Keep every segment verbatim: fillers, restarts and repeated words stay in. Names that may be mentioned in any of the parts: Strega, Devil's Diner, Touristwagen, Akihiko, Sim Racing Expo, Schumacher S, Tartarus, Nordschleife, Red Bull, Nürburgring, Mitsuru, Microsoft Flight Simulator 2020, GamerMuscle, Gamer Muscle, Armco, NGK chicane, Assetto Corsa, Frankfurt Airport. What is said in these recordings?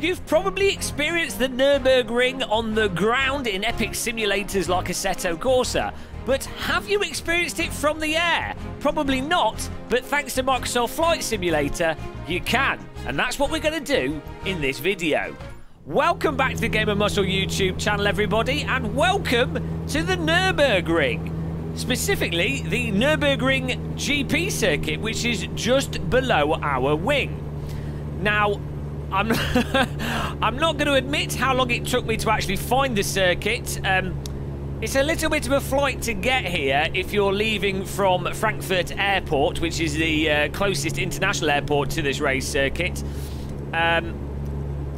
You've probably experienced the Nürburgring on the ground in epic simulators like Assetto Corsa, but have you experienced it from the air? Probably not, but thanks to Microsoft Flight Simulator, you can, and that's what we're going to do in this video. Welcome back to the Gamer Muscle YouTube channel, everybody, and welcome to the Nürburgring. Specifically, the Nürburgring G P circuit, which is just below our wing. Now, I'm, I'm not going to admit how long it took me to actually find the circuit. Um, it's a little bit of a flight to get here if you're leaving from Frankfurt Airport, which is the uh, closest international airport to this race circuit. Um,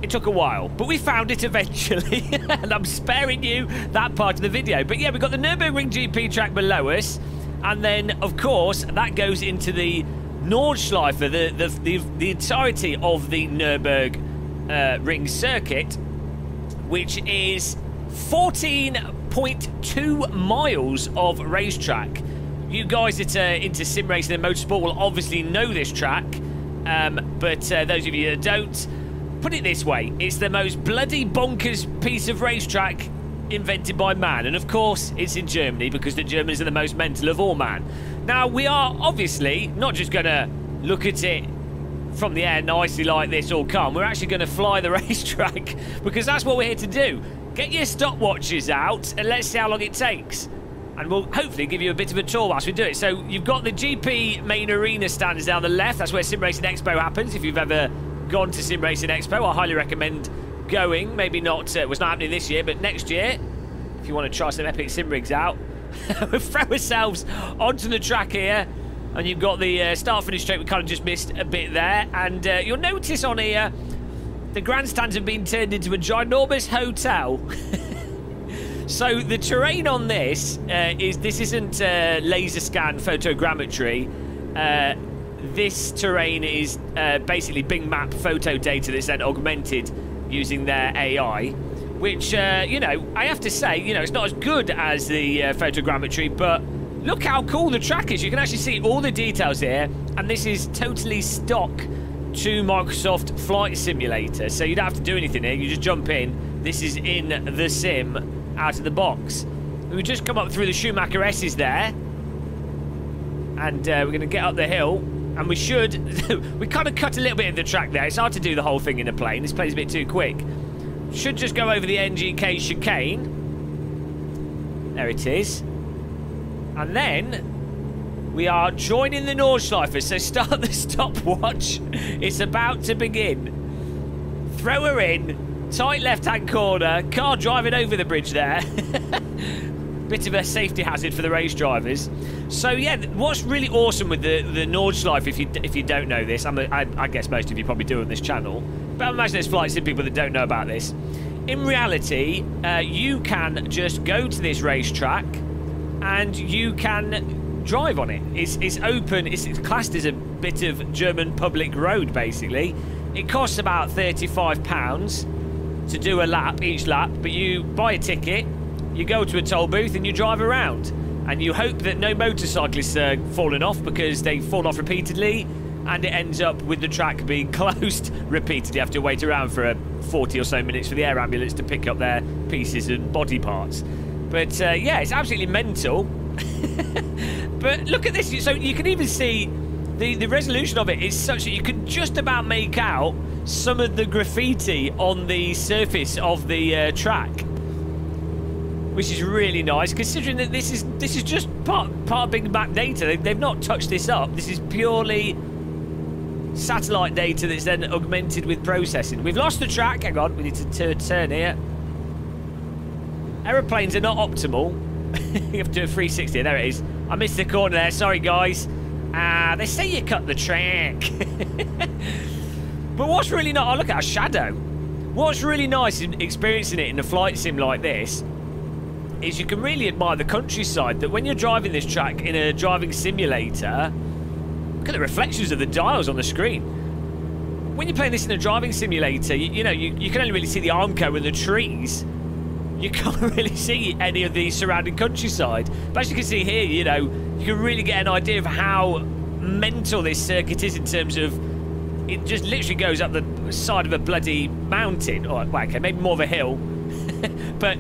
It took a while, but we found it eventually, and I'm sparing you that part of the video. But yeah, we've got the Nürburgring G P track below us, and then, of course, that goes into the Nordschleife, the, the, the, the entirety of the Nürburgring uh, circuit, which is fourteen point two miles of racetrack. You guys that are into sim racing and motorsport will obviously know this track, um, but uh, those of you that don't, put it this way, it's the most bloody bonkers piece of racetrack invented by man. And of course, it's in Germany because the Germans are the most mental of all man. Now, we are obviously not just going to look at it from the air nicely like this all calm. We're actually going to fly the racetrack because that's what we're here to do. Get your stopwatches out and let's see how long it takes. And we'll hopefully give you a bit of a tour whilst we do it. So you've got the G P main arena stands down the left. That's where Sim Racing Expo happens. If you've ever gone to Sim Racing Expo, I highly recommend going. Maybe not, uh, it was not happening this year, but next year, if you want to try some epic sim rigs out, we'll throw ourselves onto the track here. And you've got the uh, start finish straight, we kind of just missed a bit there. And uh, you'll notice on here, the grandstands have been turned into a ginormous hotel. So the terrain on this uh, is this isn't uh, laser scan photogrammetry. Uh, This terrain is uh, basically Bing Map photo data that's then augmented using their A I, which, uh, you know, I have to say, you know, it's not as good as the uh, photogrammetry, but look how cool the track is. You can actually see all the details here, and this is totally stock to Microsoft Flight Simulator, so you don't have to do anything here. You just jump in. This is in the sim out of the box. We've just come up through the Schumacher S's there, and uh, we're going to get up the hill. And we should, we kind of cut a little bit of the track there. It's hard to do the whole thing in a plane. This plane's a bit too quick. Should just go over the N G K chicane. There it is. And then we are joining the Nordschleife. So start the stopwatch. It's about to begin. Throw her in. Tight left-hand corner. Car driving over the bridge there. Bit of a safety hazard for the race drivers. So yeah, what's really awesome with the the Nordschleife, if you if you don't know this, I'm a, I, I guess most of you probably do on this channel, but I imagine there's flight sim people that don't know about this. In reality, uh, you can just go to this racetrack and you can drive on it. It's it's open. It's, it's classed as a bit of German public road basically. It costs about thirty-five pounds to do a lap each lap, but you buy a ticket. You go to a toll booth and you drive around and you hope that no motorcyclists are falling off because they fall off repeatedly and it ends up with the track being closed repeatedly. You have to wait around for uh, forty or so minutes for the air ambulance to pick up their pieces and body parts. But uh, yeah, it's absolutely mental. But look at this. So you can even see the, the resolution of it is such that you can just about make out some of the graffiti on the surface of the uh, track. Which is really nice, considering that this is this is just part part of Big Map data. They, they've not touched this up. This is purely satellite data that's then augmented with processing. We've lost the track. Hang on, we need to turn here. Aeroplanes are not optimal. You have to do a three sixty. There it is. I missed the corner there. Sorry, guys. Ah, uh, they say you cut the track. But what's really nice? Oh, look at our shadow. What's really nice in experiencing it in a flight sim like this is you can really admire the countryside. That when you're driving this track in a driving simulator, look at the reflections of the dials on the screen. When you're playing this in a driving simulator, you, you know, you, you can only really see the Armco and the trees. You can't really see any of the surrounding countryside. But as you can see here, you know, you can really get an idea of how mental this circuit is in terms of it just literally goes up the side of a bloody mountain, or well, okay, maybe more of a hill, but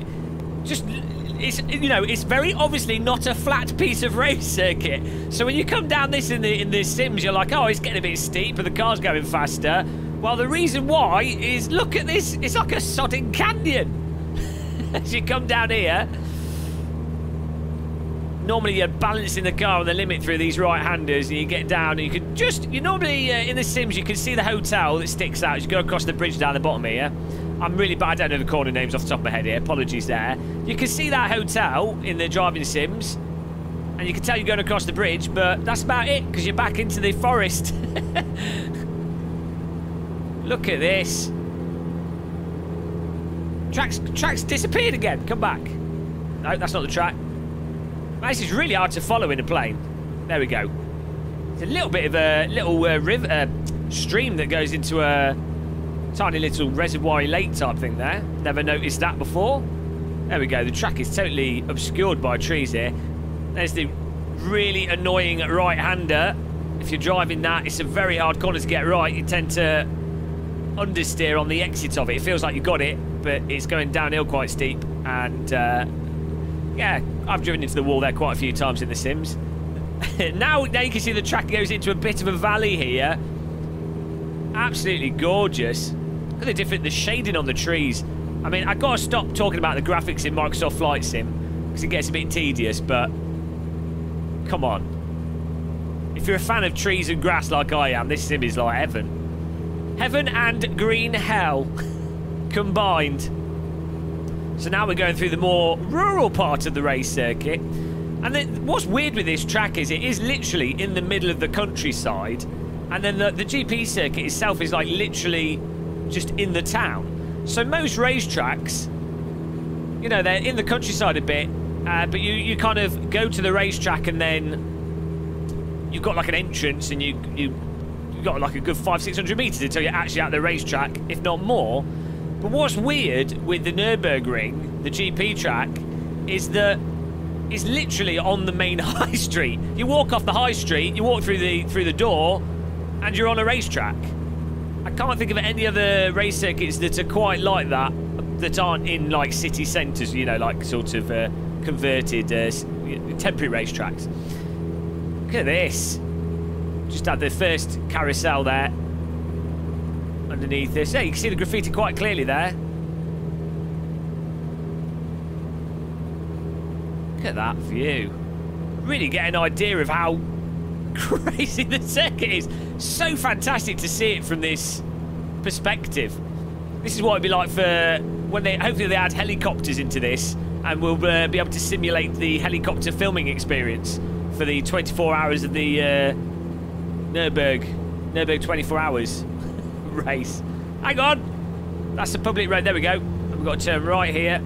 just, it's, you know, it's very obviously not a flat piece of race circuit. So when you come down this in the in the Sims, you're like, oh, it's getting a bit steep, and the car's going faster. Well, the reason why is, look at this, it's like a sodding canyon. As you come down here, normally you're balancing the car on the limit through these right-handers, and you get down, and you can just, you normally, uh, in the Sims, you can see the hotel that sticks out as you go across the bridge down the bottom here. I'm really bad, I don't know the corner names off the top of my head here, apologies there. You can see that hotel in the driving Sims, and you can tell you're going across the bridge, but that's about it, because you're back into the forest. Look at this. Track's, track's disappeared again, come back. No, that's not the track. This is really hard to follow in a plane. There we go. It's a little bit of a little uh, river, uh, stream that goes into a tiny little reservoir lake type thing there. Never noticed that before. There we go. The track is totally obscured by trees here. There's the really annoying right-hander. If you're driving that, it's a very hard corner to get right. You tend to understeer on the exit of it. It feels like you got it, but it's going downhill quite steep. And uh, yeah, I've driven into the wall there quite a few times in The Sims. now, now you can see the track goes into a bit of a valley here. Absolutely gorgeous. Look at the different, the shading on the trees. I mean, I've got to stop talking about the graphics in Microsoft Flight Sim, because it gets a bit tedious, but come on. If you're a fan of trees and grass like I am, this sim is like heaven. Heaven and green hell combined. So now we're going through the more rural part of the race circuit. And then what's weird with this track is it is literally in the middle of the countryside. And then the, the G P circuit itself is like literally just in the town. So most racetracks, you know, they're in the countryside a bit. Uh, but you, you kind of go to the racetrack and then you've got like an entrance and you, you, you've got like a good five, six hundred metres until you're actually at the racetrack, if not more. But what's weird with the Nürburgring, the G P track, is that it's literally on the main high street. You walk off the high street, you walk through the through the door, and you're on a racetrack. I can't think of any other race circuits that are quite like that, that aren't in like city centres, you know, like sort of uh, converted uh, temporary racetracks. Look at this. Just had the first carousel there. Underneath this. Yeah, you can see the graffiti quite clearly there. Look at that view. Really get an idea of how crazy the circuit is. So fantastic to see it from this perspective. This is what it'd be like for when they, hopefully they add helicopters into this, and we'll uh, be able to simulate the helicopter filming experience for the twenty-four hours of the uh, Nürburgring, Nürburgring twenty-four hours. Race. Hang on, that's the public road. There we go. We've got to turn right here.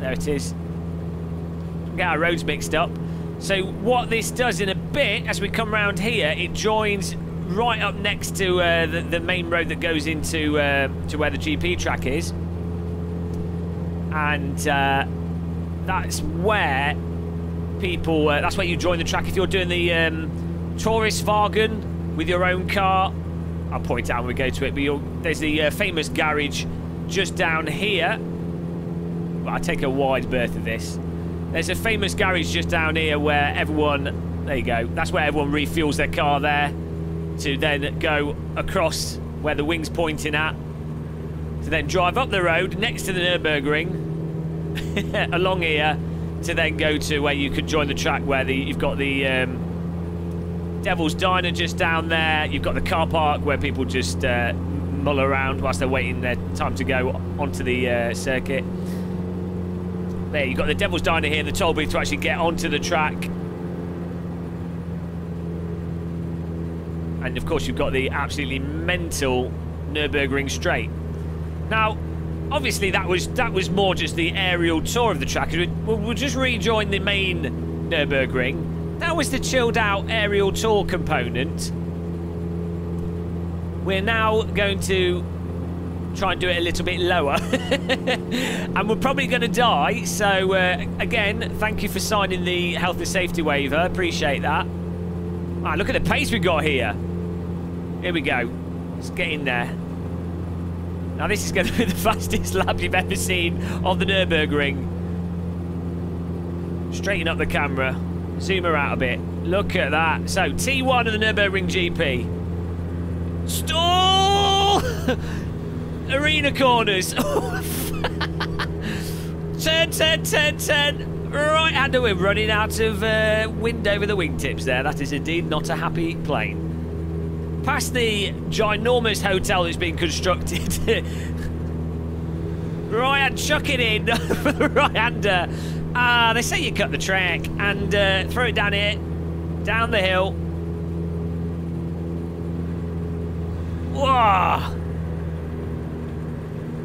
There it is. Get our roads mixed up. So what this does in a bit, as we come round here, it joins right up next to uh, the, the main road that goes into uh, to where the G P track is, and uh, that's where people. Uh, that's where you join the track if you're doing the um, Touristwagen with your own car. I'll point out when we go to it, but you'll, there's the uh, famous garage just down here. Well, I'll take a wide berth of this. There's a famous garage just down here where everyone, there you go, that's where everyone refuels their car there to then go across where the wing's pointing at, to then drive up the road next to the Nürburgring along here to then go to where you could join the track where the, you've got the... Um, Devil's Diner just down there. You've got the car park where people just uh, mull around whilst they're waiting their time to go onto the uh, circuit. There, you've got the Devil's Diner here, the toll booth to actually get onto the track. And of course, you've got the absolutely mental Nürburgring straight. Now, obviously, that was that was more just the aerial tour of the track. We'll, we'll just rejoin the main Nürburgring. That was the chilled out aerial tour component. We're now going to try and do it a little bit lower. And we're probably going to die. So, uh, again, thank you for signing the health and safety waiver. Appreciate that. Ah, look at the pace we got here. Here we go. Let's get in there. Now this is going to be the fastest lap you've ever seen on the Nürburgring. Straighten up the camera. Zoom her out a bit. Look at that. So, T one of the Nürburgring G P. Stall! Arena corners. turn, turn, turn, turn. Right hander whip running out of uh, wind over the wingtips there. That is indeed not a happy plane. Past the ginormous hotel that's been constructed. Right, chuck it in for the right-hander. Ah, they say you cut the track and uh, throw it down here, down the hill. Whoa!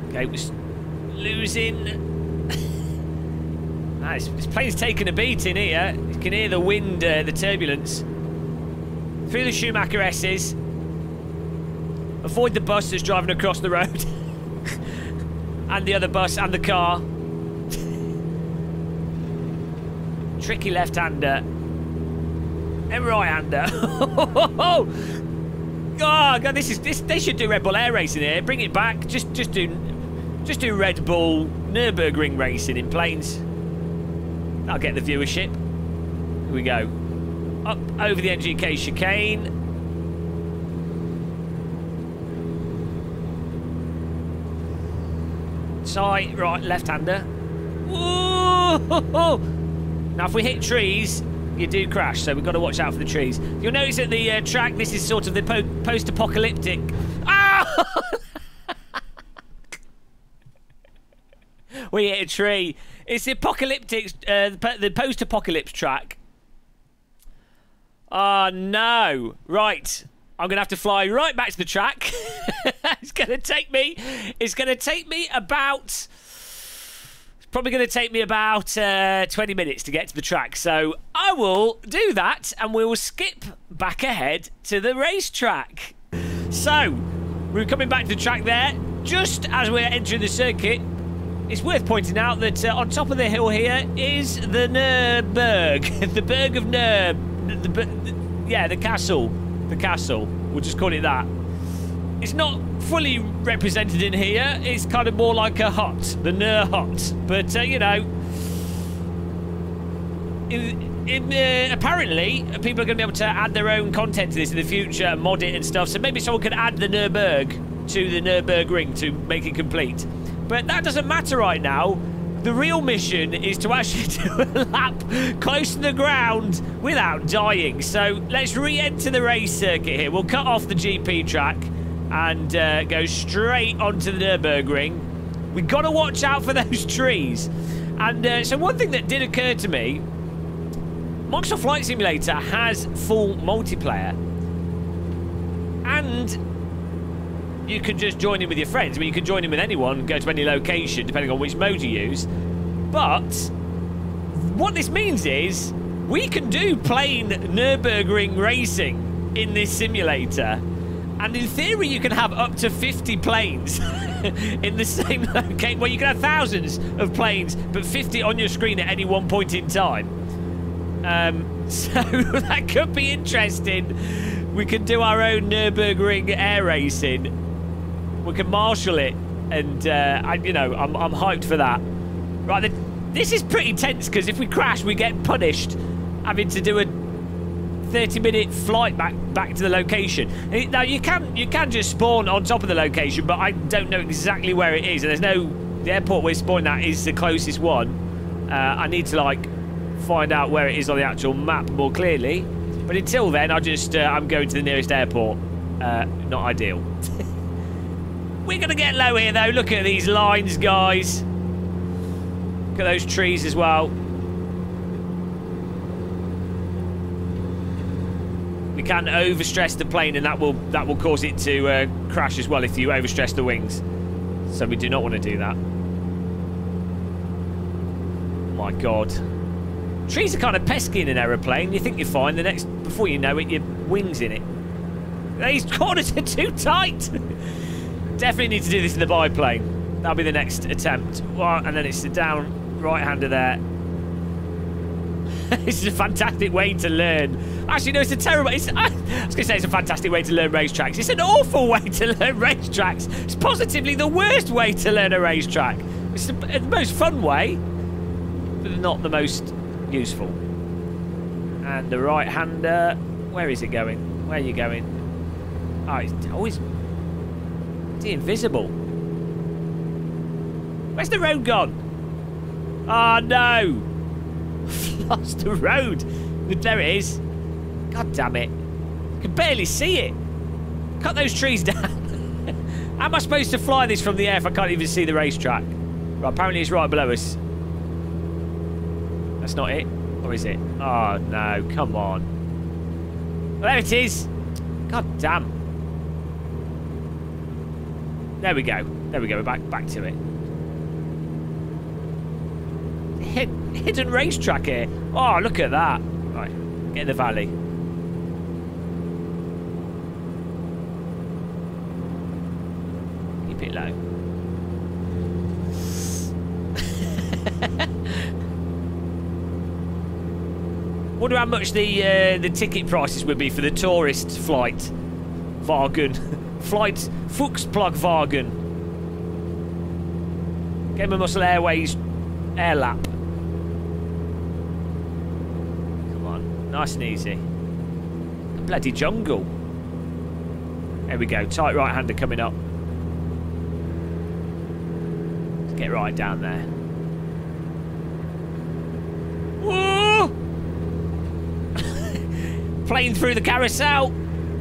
Okay, was losing. ah, this, this plane's taking a beating here. You can hear the wind, uh, the turbulence. Through the Schumacher S's. Avoid the bus that's driving across the road. and the other bus and the car. Tricky left-hander. And right-hander. oh, God, this is this they should do Red Bull air racing here. Bring it back. Just just do just do Red Bull Nürburgring racing in planes. That'll get the viewership. Here we go. Up over the N G K chicane. Side, right, left-hander. Now, if we hit trees, you do crash, so we've got to watch out for the trees. You'll notice at the uh, track, this is sort of the po post-apocalyptic. Ah! we hit a tree. It's the apocalyptic, uh, the post-apocalypse track. Oh, no. Right. I'm going to have to fly right back to the track. it's going to take me... It's going to take me about... It's probably going to take me about uh, twenty minutes to get to the track. So I will do that and we will skip back ahead to the racetrack. So, we're coming back to the track there. Just as we're entering the circuit, it's worth pointing out that uh, on top of the hill here is the Nürburg. the Burg of Nürburg. The, the, the, yeah, the castle. The castle. We'll just call it that. It's not fully represented in here. It's kind of more like a hut. The Nür hut. But, uh, you know... It, it, uh, apparently, people are going to be able to add their own content to this in the future, mod it and stuff. So maybe someone could add the Nürburg to the Nürburgring to make it complete. But that doesn't matter right now. The real mission is to actually do a lap close to the ground without dying. So let's re-enter the race circuit here. We'll cut off the G P track and uh, go straight onto the Nürburgring. We've got to watch out for those trees. And uh, so one thing that did occur to me, Microsoft Flight Simulator has full multiplayer. And... you can just join in with your friends. I mean, you can join in with anyone, go to any location, depending on which mode you use. But what this means is we can do plain Nürburgring racing in this simulator. And in theory, you can have up to fifty planes in the same location. Well, you can have thousands of planes, but fifty on your screen at any one point in time. Um, so that could be interesting. We can do our own Nürburgring air racing. We can marshal it, and, uh, I, you know, I'm, I'm hyped for that. Right, the, this is pretty tense, because if we crash, we get punished having to do a thirty-minute flight back back to the location. Now, you can, you can just spawn on top of the location, but I don't know exactly where it is, and there's no... The airport we're spawning at is the closest one. Uh, I need to, like, find out where it is on the actual map more clearly. But until then, I just, uh, I'm going to the nearest airport. Uh, not ideal. We're going to get low here, though. Look at these lines, guys. Look at those trees as well. We can overstress the plane, and that will that will cause it to uh, crash as well if you overstress the wings. So we do not want to do that. Oh my God. Trees are kind of pesky in an aeroplane. You think you're fine. The next, before you know it, your wing's in it. These corners are too tight. Definitely need to do this in the biplane. That'll be the next attempt. And then it's the down right-hander there. This is a fantastic way to learn. Actually, no, it's a terrible... It's, I was going to say it's a fantastic way to learn racetracks. It's an awful way to learn racetracks. It's positively the worst way to learn a racetrack. It's the, the most fun way, but not the most useful. And the right-hander... Where is it going? Where are you going? Oh, it's always... It's invisible. Where's the road gone? Oh, no! I've lost the road. There it is. God damn it. I can barely see it. Cut those trees down. How am I supposed to fly this from the air if I can't even see the racetrack? Right, apparently it's right below us. That's not it. Or is it? Oh, no. Come on. Well, there it is. God damn. There we go. There we go. We're back, back to it. Hidden racetrack here. Oh, look at that. Right, get in the valley. Keep it low. Wonder how much the uh, the ticket prices would be for the tourist flight. Vargen. Flight Fuchsplug Vargen. Gamer Muscle Airways air lap. Nice and easy. The bloody jungle. There we go. Tight right-hander coming up. Let's get right down there. Whoa! Playing through the carousel.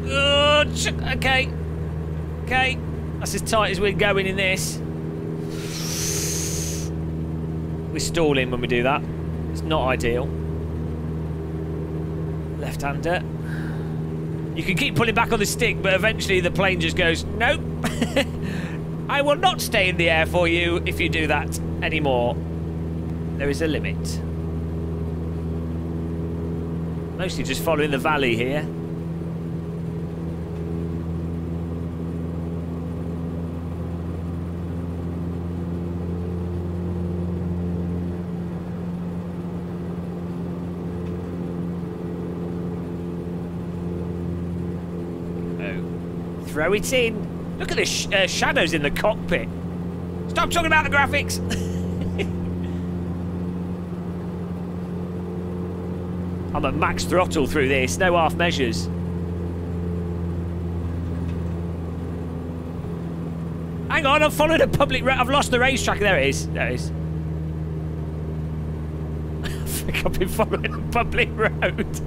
Oh, okay. Okay. That's as tight as we're going in this. We're stalling when we do that. It's not ideal. Left-hander. You can keep pulling back on the stick, but eventually the plane just goes, nope. I will not stay in the air for you if you do that anymore. There is a limit. Mostly just following the valley here. Throw it in. Look at the sh uh, shadows in the cockpit. Stop talking about the graphics. I'm at max throttle through this. No half measures. Hang on, I've followed a public ra I've lost the racetrack. There it is. There it is. I think I've been following a public road.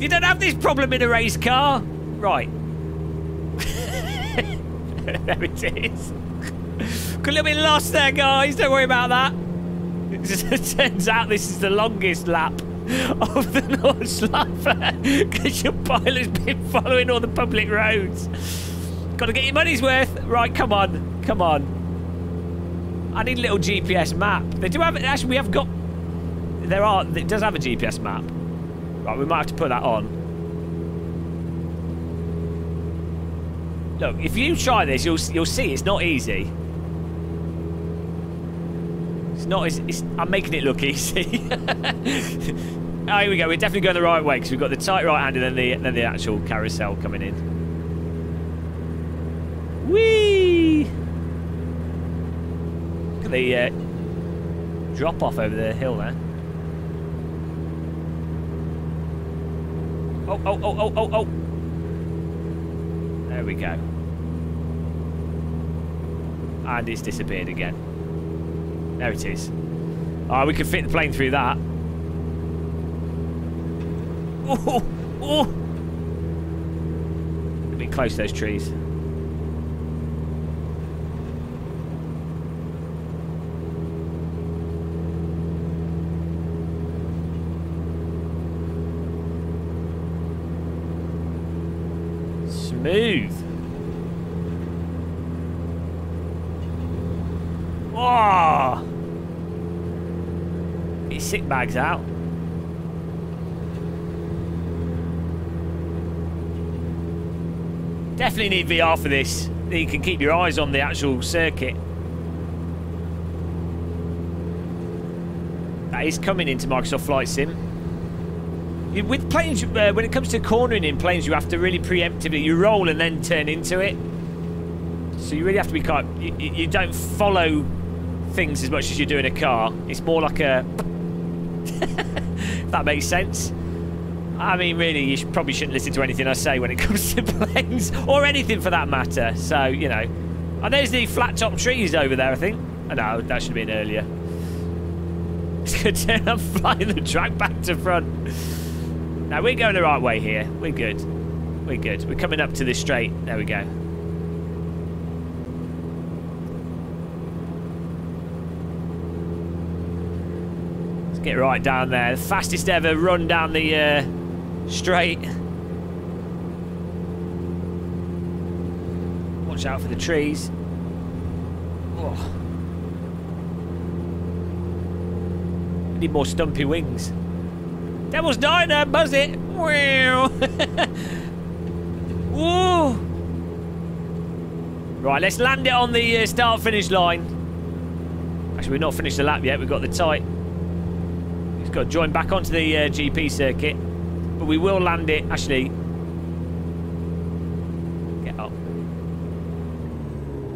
You don't have this problem in a race car. Right. There it is. Got a little bit lost there, guys. Don't worry about that. It turns out this is the longest lap of the Nordschleife because your pilot's been following all the public roads. Got to get your money's worth. Right, come on. Come on. I need a little G P S map. They do have... Actually, we have got... There are... It does have a G P S map. Right, we might have to put that on. Look, if you try this, you'll you'll see it's not easy. It's not as it's, I'm making it look easy. Oh, here we go. We're definitely going the right way because we've got the tight right hand and then the then the actual carousel coming in. Whee! Look at the uh, drop off over the hill there. Oh oh oh oh oh oh. There we go. And it's disappeared again. There it is. Oh, we could fit the plane through that. Oh, oh. Let me close those trees. Move. Whoa! Get your sick bags out. Definitely need V R for this. You can keep your eyes on the actual circuit. That is coming into Microsoft Flight Sim. With planes, uh, when it comes to cornering in planes, you have to really preemptively, you roll and then turn into it. So you really have to be quite, you, you don't follow things as much as you do in a car. It's more like a, if that makes sense. I mean, really, you should, probably shouldn't listen to anything I say when it comes to planes, or anything for that matter. So, you know. And there's the flat-top trees over there, I think. Oh, no, that should have been earlier. It's going to turn up flying the track back to front. Now, we're going the right way here. We're good. We're good. We're coming up to this straight. There we go. Let's get right down there. The fastest ever run down the uh, straight. Watch out for the trees. Oh. I need more stumpy wings. Devil's Diner, buzz it! Wow! Woo! Right, let's land it on the uh, start-finish line. Actually, we've not finished the lap yet. We've got the tight. It's got to join back onto the uh, G P circuit, but we will land it. Actually, get up.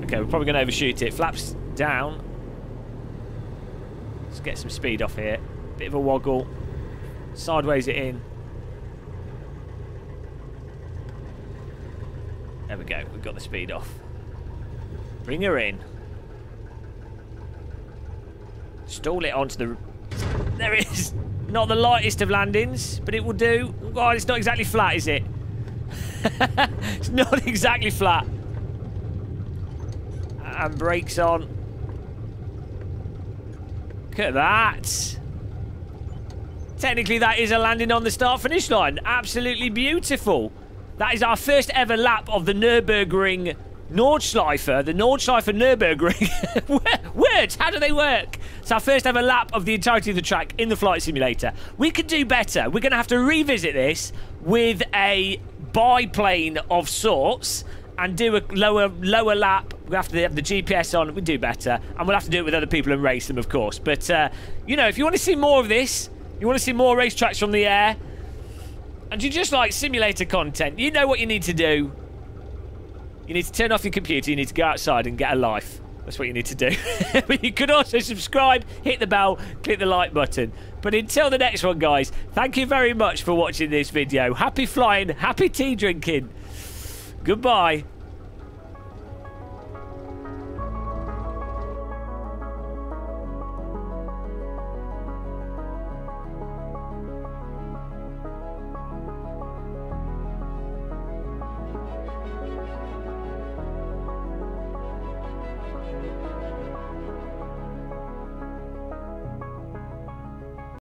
Okay, we're probably going to overshoot it. Flaps down. Let's get some speed off here. Bit of a woggle. Sideways it in. There we go. We've got the speed off. Bring her in. Stall it onto the... There it is. Not the lightest of landings, but it will do. Oh, it's not exactly flat, is it? It's not exactly flat. And brakes on. Look at that. Technically, that is a landing on the start-finish line. Absolutely beautiful. That is our first ever lap of the Nürburgring Nordschleife. The Nordschleife Nürburgring. Words, how do they work? It's our first ever lap of the entirety of the track in the Flight Simulator. We could do better. We're going to have to revisit this with a biplane of sorts and do a lower lower lap. We have to have the G P S on. We do better. And we'll have to do it with other people and race them, of course. But, uh, you know, if you want to see more of this... You want to see more racetracks from the air? And you just like simulator content? You know what you need to do. You need to turn off your computer. You need to go outside and get a life. That's what you need to do. But you could also subscribe, hit the bell, click the like button. But until the next one, guys, thank you very much for watching this video. Happy flying. Happy tea drinking. Goodbye.